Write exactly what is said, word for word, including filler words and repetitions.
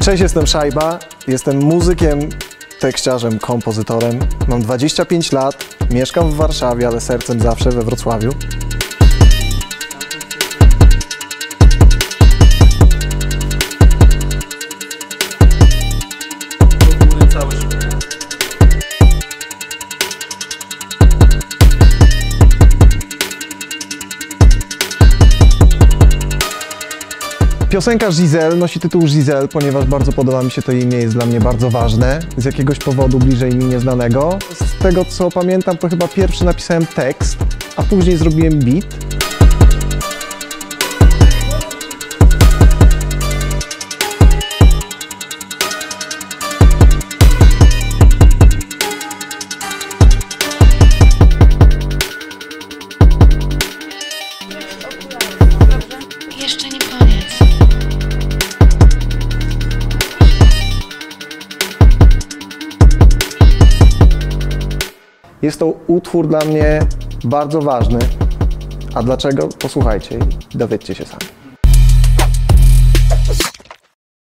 Cześć, jestem Szajba, jestem muzykiem, tekściarzem, kompozytorem. Mam dwadzieścia pięć lat, mieszkam w Warszawie, ale sercem zawsze we Wrocławiu. Piosenka Giselle nosi tytuł Giselle, ponieważ bardzo podoba mi się to imię, jest dla mnie bardzo ważne. Z jakiegoś powodu bliżej mi nieznanego. Z tego co pamiętam, to chyba pierwszy napisałem tekst, a później zrobiłem beat. Jeszcze nie koniec. Jest to utwór dla mnie bardzo ważny. A dlaczego? Posłuchajcie i dowiedzcie się sami.